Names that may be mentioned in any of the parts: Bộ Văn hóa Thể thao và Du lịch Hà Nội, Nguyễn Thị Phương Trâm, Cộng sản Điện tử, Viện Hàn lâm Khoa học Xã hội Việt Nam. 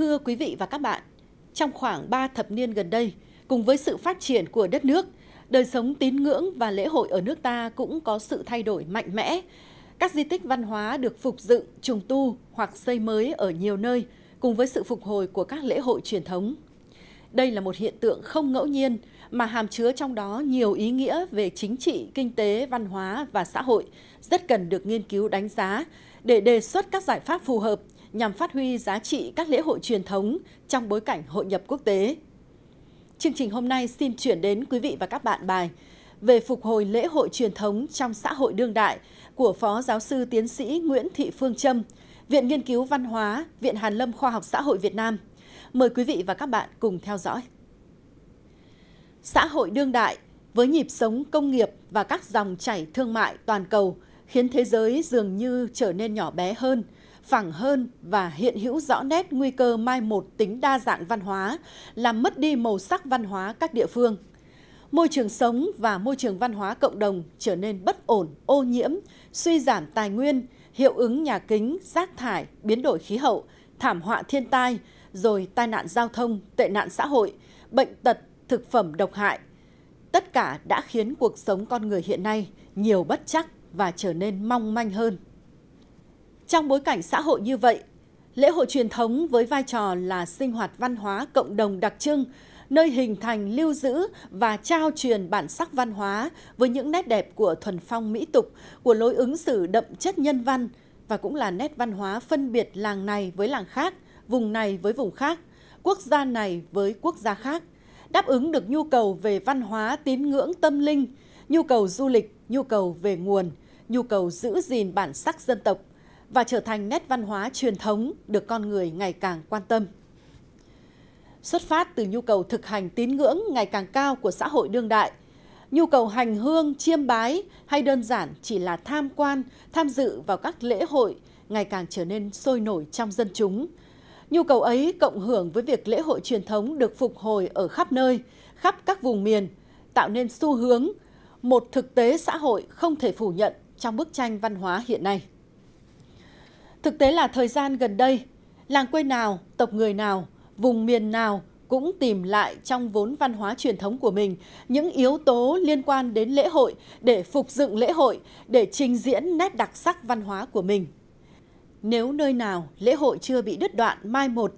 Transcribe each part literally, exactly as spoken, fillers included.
Thưa quý vị và các bạn, trong khoảng ba thập niên gần đây, cùng với sự phát triển của đất nước, đời sống tín ngưỡng và lễ hội ở nước ta cũng có sự thay đổi mạnh mẽ. Các di tích văn hóa được phục dựng, trùng tu hoặc xây mới ở nhiều nơi, cùng với sự phục hồi của các lễ hội truyền thống. Đây là một hiện tượng không ngẫu nhiên, mà hàm chứa trong đó nhiều ý nghĩa về chính trị, kinh tế, văn hóa và xã hội, rất cần được nghiên cứu đánh giá để đề xuất các giải pháp phù hợp nhằm phát huy giá trị các lễ hội truyền thống trong bối cảnh hội nhập quốc tế. Chương trình hôm nay xin chuyển đến quý vị và các bạn bài về phục hồi lễ hội truyền thống trong xã hội đương đại của Phó Giáo sư Tiến sĩ Nguyễn Thị Phương Trâm, Viện Nghiên cứu Văn hóa, Viện Hàn lâm Khoa học Xã hội Việt Nam. Mời quý vị và các bạn cùng theo dõi. Xã hội đương đại với nhịp sống công nghiệp và các dòng chảy thương mại toàn cầu khiến thế giới dường như trở nên nhỏ bé hơn, phẳng hơn và hiện hữu rõ nét nguy cơ mai một tính đa dạng văn hóa, làm mất đi màu sắc văn hóa các địa phương. Môi trường sống và môi trường văn hóa cộng đồng trở nên bất ổn, ô nhiễm, suy giảm tài nguyên, hiệu ứng nhà kính, rác thải, biến đổi khí hậu, thảm họa thiên tai, rồi tai nạn giao thông, tệ nạn xã hội, bệnh tật, thực phẩm độc hại. Tất cả đã khiến cuộc sống con người hiện nay nhiều bất trắc và trở nên mong manh hơn. Trong bối cảnh xã hội như vậy, lễ hội truyền thống với vai trò là sinh hoạt văn hóa cộng đồng đặc trưng, nơi hình thành, lưu giữ và trao truyền bản sắc văn hóa với những nét đẹp của thuần phong mỹ tục, của lối ứng xử đậm chất nhân văn và cũng là nét văn hóa phân biệt làng này với làng khác, vùng này với vùng khác, quốc gia này với quốc gia khác, đáp ứng được nhu cầu về văn hóa, tín ngưỡng, tâm linh, nhu cầu du lịch, nhu cầu về nguồn, nhu cầu giữ gìn bản sắc dân tộc và trở thành nét văn hóa truyền thống được con người ngày càng quan tâm. Xuất phát từ nhu cầu thực hành tín ngưỡng ngày càng cao của xã hội đương đại, nhu cầu hành hương, chiêm bái hay đơn giản chỉ là tham quan, tham dự vào các lễ hội ngày càng trở nên sôi nổi trong dân chúng. Nhu cầu ấy cộng hưởng với việc lễ hội truyền thống được phục hồi ở khắp nơi, khắp các vùng miền, tạo nên xu hướng, một thực tế xã hội không thể phủ nhận trong bức tranh văn hóa hiện nay. Thực tế là thời gian gần đây, làng quê nào, tộc người nào, vùng miền nào cũng tìm lại trong vốn văn hóa truyền thống của mình những yếu tố liên quan đến lễ hội để phục dựng lễ hội, để trình diễn nét đặc sắc văn hóa của mình. Nếu nơi nào lễ hội chưa bị đứt đoạn mai một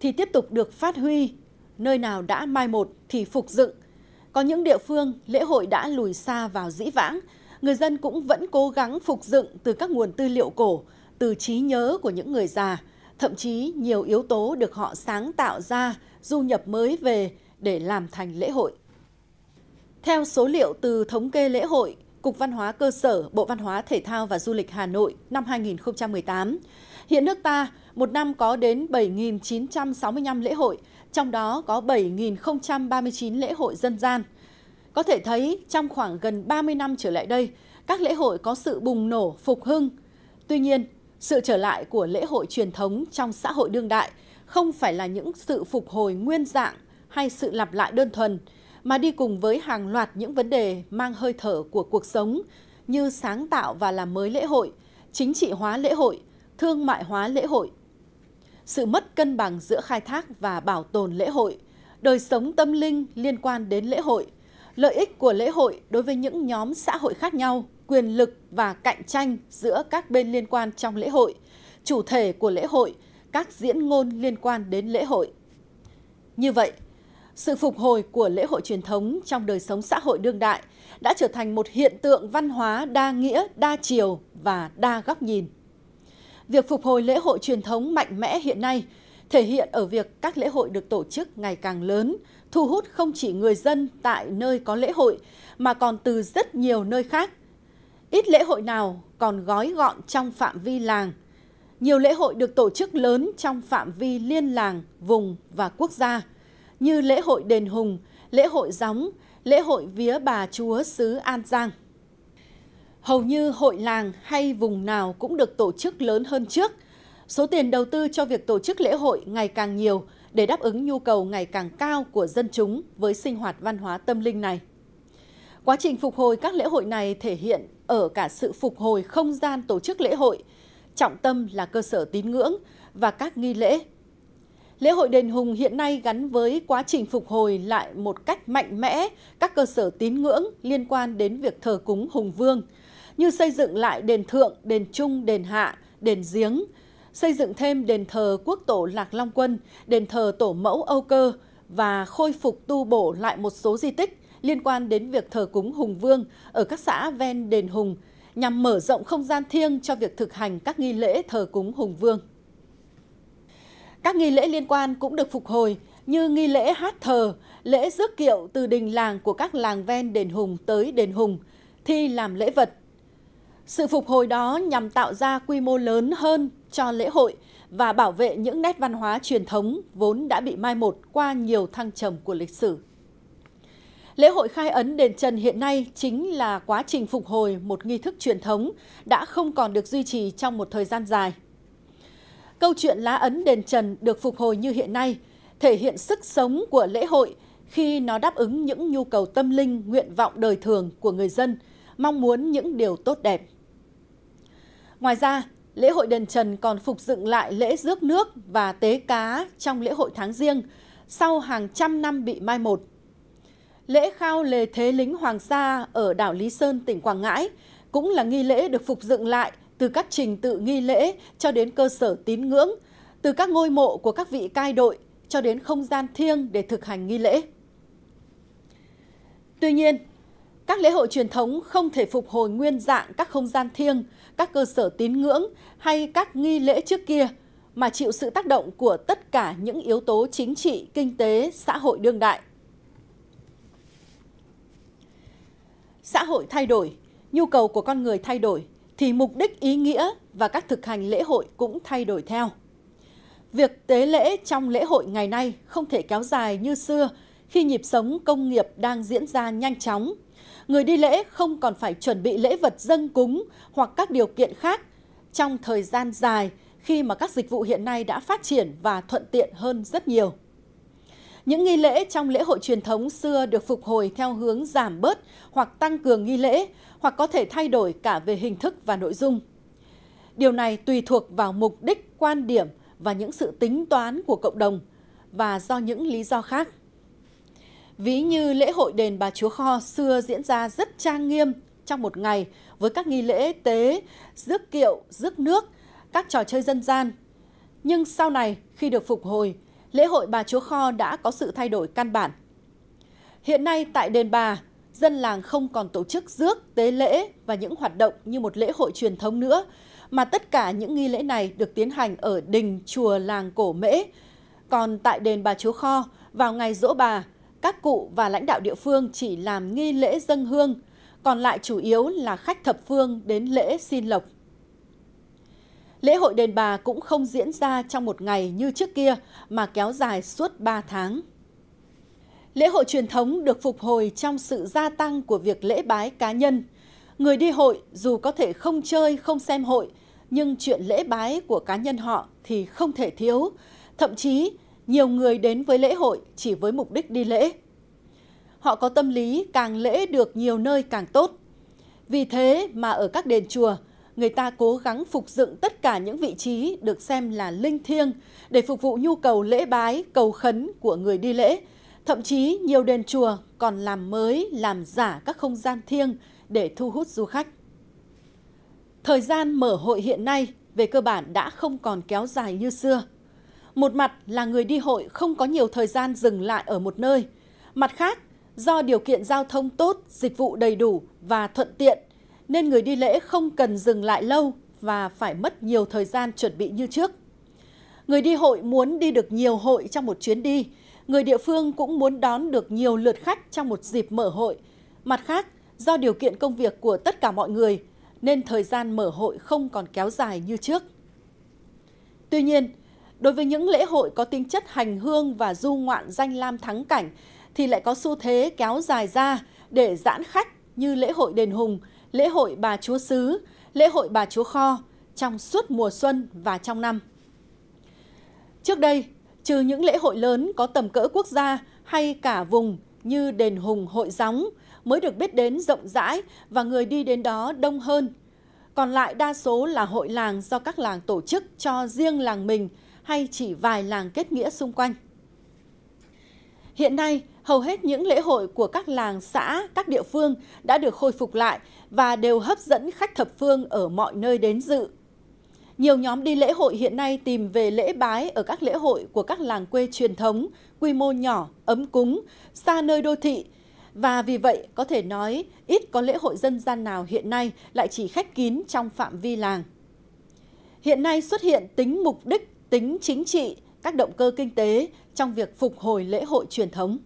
thì tiếp tục được phát huy, nơi nào đã mai một thì phục dựng. Có những địa phương lễ hội đã lùi xa vào dĩ vãng, người dân cũng vẫn cố gắng phục dựng từ các nguồn tư liệu cổ, từ trí nhớ của những người già, thậm chí nhiều yếu tố được họ sáng tạo ra, du nhập mới về để làm thành lễ hội. Theo số liệu từ thống kê lễ hội, Cục Văn hóa Cơ sở, Bộ Văn hóa Thể thao và Du lịch Hà Nội năm hai nghìn không trăm mười tám, hiện nước ta một năm có đến bảy nghìn chín trăm sáu mươi lăm lễ hội, trong đó có bảy nghìn không trăm ba mươi chín lễ hội dân gian. Có thể thấy trong khoảng gần ba mươi năm trở lại đây, các lễ hội có sự bùng nổ, phục hưng. Tuy nhiên, sự trở lại của lễ hội truyền thống trong xã hội đương đại không phải là những sự phục hồi nguyên dạng hay sự lặp lại đơn thuần, mà đi cùng với hàng loạt những vấn đề mang hơi thở của cuộc sống như sáng tạo và làm mới lễ hội, chính trị hóa lễ hội, thương mại hóa lễ hội. Sự mất cân bằng giữa khai thác và bảo tồn lễ hội, đời sống tâm linh liên quan đến lễ hội, lợi ích của lễ hội đối với những nhóm xã hội khác nhau, quyền lực và cạnh tranh giữa các bên liên quan trong lễ hội, chủ thể của lễ hội, các diễn ngôn liên quan đến lễ hội. Như vậy, sự phục hồi của lễ hội truyền thống trong đời sống xã hội đương đại đã trở thành một hiện tượng văn hóa đa nghĩa, đa chiều và đa góc nhìn. Việc phục hồi lễ hội truyền thống mạnh mẽ hiện nay thể hiện ở việc các lễ hội được tổ chức ngày càng lớn, thu hút không chỉ người dân tại nơi có lễ hội mà còn từ rất nhiều nơi khác. Ít lễ hội nào còn gói gọn trong phạm vi làng. Nhiều lễ hội được tổ chức lớn trong phạm vi liên làng, vùng và quốc gia, như lễ hội Đền Hùng, lễ hội Gióng, lễ hội Vía Bà Chúa xứ An Giang. Hầu như hội làng hay vùng nào cũng được tổ chức lớn hơn trước. Số tiền đầu tư cho việc tổ chức lễ hội ngày càng nhiều để đáp ứng nhu cầu ngày càng cao của dân chúng với sinh hoạt văn hóa tâm linh này. Quá trình phục hồi các lễ hội này thể hiện ở cả sự phục hồi không gian tổ chức lễ hội, trọng tâm là cơ sở tín ngưỡng và các nghi lễ. Lễ hội đền Hùng hiện nay gắn với quá trình phục hồi lại một cách mạnh mẽ các cơ sở tín ngưỡng liên quan đến việc thờ cúng Hùng Vương, như xây dựng lại đền Thượng, đền Trung, đền Hạ, đền Giếng, xây dựng thêm đền thờ Quốc tổ Lạc Long Quân, đền thờ Tổ mẫu Âu Cơ và khôi phục tu bổ lại một số di tích liên quan đến việc thờ cúng Hùng Vương ở các xã ven đền Hùng, nhằm mở rộng không gian thiêng cho việc thực hành các nghi lễ thờ cúng Hùng Vương. Các nghi lễ liên quan cũng được phục hồi như nghi lễ hát thờ, lễ rước kiệu từ đình làng của các làng ven đền Hùng tới đền Hùng, thi làm lễ vật. Sự phục hồi đó nhằm tạo ra quy mô lớn hơn cho lễ hội và bảo vệ những nét văn hóa truyền thống vốn đã bị mai một qua nhiều thăng trầm của lịch sử. Lễ hội khai ấn đền Trần hiện nay chính là quá trình phục hồi một nghi thức truyền thống đã không còn được duy trì trong một thời gian dài. Câu chuyện lá ấn đền Trần được phục hồi như hiện nay thể hiện sức sống của lễ hội khi nó đáp ứng những nhu cầu tâm linh, nguyện vọng đời thường của người dân, mong muốn những điều tốt đẹp. Ngoài ra, lễ hội đền Trần còn phục dựng lại lễ rước nước và tế cá trong lễ hội tháng Giêng sau hàng trăm năm bị mai một. Lễ khao lề thế lính Hoàng Sa ở đảo Lý Sơn, tỉnh Quảng Ngãi cũng là nghi lễ được phục dựng lại từ các trình tự nghi lễ cho đến cơ sở tín ngưỡng, từ các ngôi mộ của các vị cai đội cho đến không gian thiêng để thực hành nghi lễ. Tuy nhiên, các lễ hội truyền thống không thể phục hồi nguyên dạng các không gian thiêng, các cơ sở tín ngưỡng hay các nghi lễ trước kia, mà chịu sự tác động của tất cả những yếu tố chính trị, kinh tế, xã hội đương đại. Xã hội thay đổi, nhu cầu của con người thay đổi, thì mục đích, ý nghĩa và các thực hành lễ hội cũng thay đổi theo. Việc tế lễ trong lễ hội ngày nay không thể kéo dài như xưa khi nhịp sống công nghiệp đang diễn ra nhanh chóng. Người đi lễ không còn phải chuẩn bị lễ vật dâng cúng hoặc các điều kiện khác trong thời gian dài khi mà các dịch vụ hiện nay đã phát triển và thuận tiện hơn rất nhiều. Những nghi lễ trong lễ hội truyền thống xưa được phục hồi theo hướng giảm bớt hoặc tăng cường nghi lễ, hoặc có thể thay đổi cả về hình thức và nội dung. Điều này tùy thuộc vào mục đích, quan điểm và những sự tính toán của cộng đồng và do những lý do khác. Ví như lễ hội đền Bà Chúa Kho xưa diễn ra rất trang nghiêm trong một ngày với các nghi lễ tế, rước kiệu, rước nước, các trò chơi dân gian. Nhưng sau này khi được phục hồi, lễ hội Bà Chúa Kho đã có sự thay đổi căn bản. Hiện nay tại đền Bà, dân làng không còn tổ chức rước, tế lễ và những hoạt động như một lễ hội truyền thống nữa, mà tất cả những nghi lễ này được tiến hành ở đình, chùa, làng cổ Mễ. Còn tại đền Bà Chúa Kho, vào ngày giỗ bà, các cụ và lãnh đạo địa phương chỉ làm nghi lễ dâng hương, còn lại chủ yếu là khách thập phương đến lễ xin lộc. Lễ hội đền Bà cũng không diễn ra trong một ngày như trước kia mà kéo dài suốt ba tháng. Lễ hội truyền thống được phục hồi trong sự gia tăng của việc lễ bái cá nhân. Người đi hội dù có thể không chơi, không xem hội, nhưng chuyện lễ bái của cá nhân họ thì không thể thiếu. Thậm chí, nhiều người đến với lễ hội chỉ với mục đích đi lễ. Họ có tâm lý càng lễ được nhiều nơi càng tốt. Vì thế mà ở các đền chùa, người ta cố gắng phục dựng tất cả những vị trí được xem là linh thiêng để phục vụ nhu cầu lễ bái, cầu khấn của người đi lễ. Thậm chí nhiều đền chùa còn làm mới, làm giả các không gian thiêng để thu hút du khách. Thời gian mở hội hiện nay về cơ bản đã không còn kéo dài như xưa. Một mặt là người đi hội không có nhiều thời gian dừng lại ở một nơi. Mặt khác, do điều kiện giao thông tốt, dịch vụ đầy đủ và thuận tiện, nên người đi lễ không cần dừng lại lâu và phải mất nhiều thời gian chuẩn bị như trước. Người đi hội muốn đi được nhiều hội trong một chuyến đi, người địa phương cũng muốn đón được nhiều lượt khách trong một dịp mở hội. Mặt khác, do điều kiện công việc của tất cả mọi người, nên thời gian mở hội không còn kéo dài như trước. Tuy nhiên, đối với những lễ hội có tính chất hành hương và du ngoạn danh lam thắng cảnh, thì lại có xu thế kéo dài ra để giãn khách như lễ hội đền Hùng, lễ hội Bà Chúa Xứ, lễ hội Bà Chúa Kho trong suốt mùa xuân và trong năm. Trước đây, trừ những lễ hội lớn có tầm cỡ quốc gia hay cả vùng như đền Hùng, hội Gióng mới được biết đến rộng rãi và người đi đến đó đông hơn. Còn lại đa số là hội làng do các làng tổ chức cho riêng làng mình hay chỉ vài làng kết nghĩa xung quanh. Hiện nay, hầu hết những lễ hội của các làng xã, các địa phương đã được khôi phục lại và đều hấp dẫn khách thập phương ở mọi nơi đến dự. Nhiều nhóm đi lễ hội hiện nay tìm về lễ bái ở các lễ hội của các làng quê truyền thống, quy mô nhỏ, ấm cúng, xa nơi đô thị. Và vì vậy, có thể nói ít có lễ hội dân gian nào hiện nay lại chỉ khép kín trong phạm vi làng. Hiện nay xuất hiện tính mục đích, tính chính trị, các động cơ kinh tế trong việc phục hồi lễ hội truyền thống.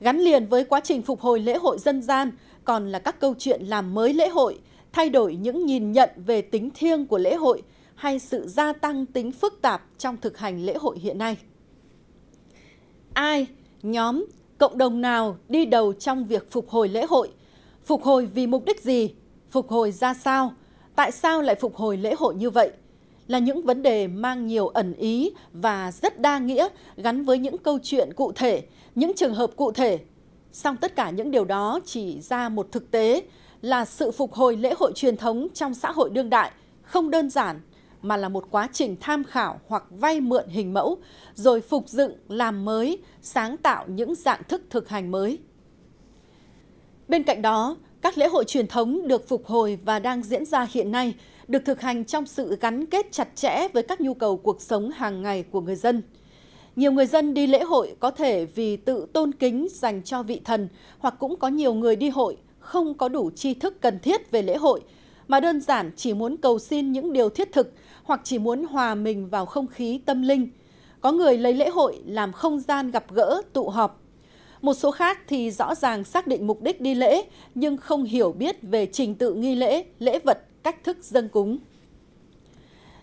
Gắn liền với quá trình phục hồi lễ hội dân gian còn là các câu chuyện làm mới lễ hội, thay đổi những nhìn nhận về tính thiêng của lễ hội hay sự gia tăng tính phức tạp trong thực hành lễ hội hiện nay. Ai, nhóm, cộng đồng nào đi đầu trong việc phục hồi lễ hội? Phục hồi vì mục đích gì? Phục hồi ra sao? Tại sao lại phục hồi lễ hội như vậy? Là những vấn đề mang nhiều ẩn ý và rất đa nghĩa, gắn với những câu chuyện cụ thể, những trường hợp cụ thể. Song tất cả những điều đó chỉ ra một thực tế là sự phục hồi lễ hội truyền thống trong xã hội đương đại không đơn giản, mà là một quá trình tham khảo hoặc vay mượn hình mẫu, rồi phục dựng, làm mới, sáng tạo những dạng thức thực hành mới. Bên cạnh đó, các lễ hội truyền thống được phục hồi và đang diễn ra hiện nay được thực hành trong sự gắn kết chặt chẽ với các nhu cầu cuộc sống hàng ngày của người dân. Nhiều người dân đi lễ hội có thể vì tự tôn kính dành cho vị thần, hoặc cũng có nhiều người đi hội không có đủ tri thức cần thiết về lễ hội, mà đơn giản chỉ muốn cầu xin những điều thiết thực hoặc chỉ muốn hòa mình vào không khí tâm linh. Có người lấy lễ hội làm không gian gặp gỡ, tụ họp. Một số khác thì rõ ràng xác định mục đích đi lễ nhưng không hiểu biết về trình tự nghi lễ, lễ vật, cách thức dâng cúng.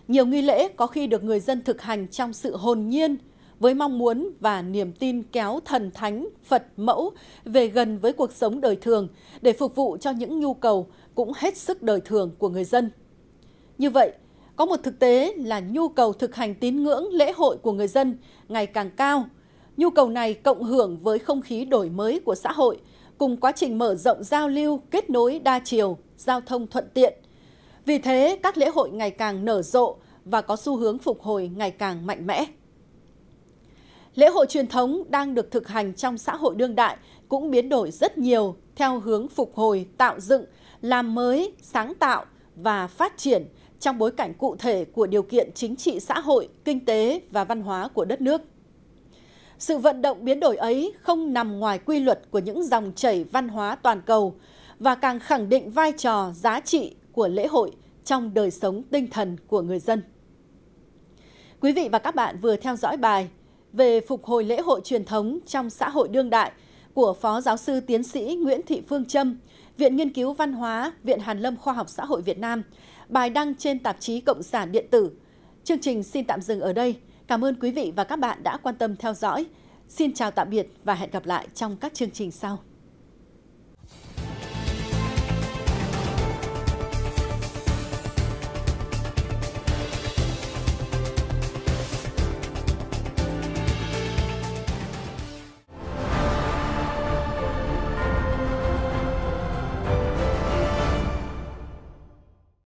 Nhiều nghi lễ có khi được người dân thực hành trong sự hồn nhiên, với mong muốn và niềm tin kéo thần thánh, Phật mẫu về gần với cuộc sống đời thường để phục vụ cho những nhu cầu cũng hết sức đời thường của người dân. Như vậy, có một thực tế là nhu cầu thực hành tín ngưỡng lễ hội của người dân ngày càng cao. Nhu cầu này cộng hưởng với không khí đổi mới của xã hội, cùng quá trình mở rộng giao lưu, kết nối đa chiều, giao thông thuận tiện. Vì thế, các lễ hội ngày càng nở rộ và có xu hướng phục hồi ngày càng mạnh mẽ. Lễ hội truyền thống đang được thực hành trong xã hội đương đại cũng biến đổi rất nhiều theo hướng phục hồi, tạo dựng, làm mới, sáng tạo và phát triển trong bối cảnh cụ thể của điều kiện chính trị xã hội, kinh tế và văn hóa của đất nước. Sự vận động biến đổi ấy không nằm ngoài quy luật của những dòng chảy văn hóa toàn cầu và càng khẳng định vai trò, giá trị của lễ hội trong đời sống tinh thần của người dân. Quý vị và các bạn vừa theo dõi bài về phục hồi lễ hội truyền thống trong xã hội đương đại của Phó Giáo sư Tiến sĩ Nguyễn Thị Phương Trâm, Viện Nghiên cứu Văn hóa, Viện Hàn lâm Khoa học Xã hội Việt Nam, bài đăng trên tạp chí Cộng sản Điện tử. Chương trình xin tạm dừng ở đây. Cảm ơn quý vị và các bạn đã quan tâm theo dõi. Xin chào tạm biệt và hẹn gặp lại trong các chương trình sau.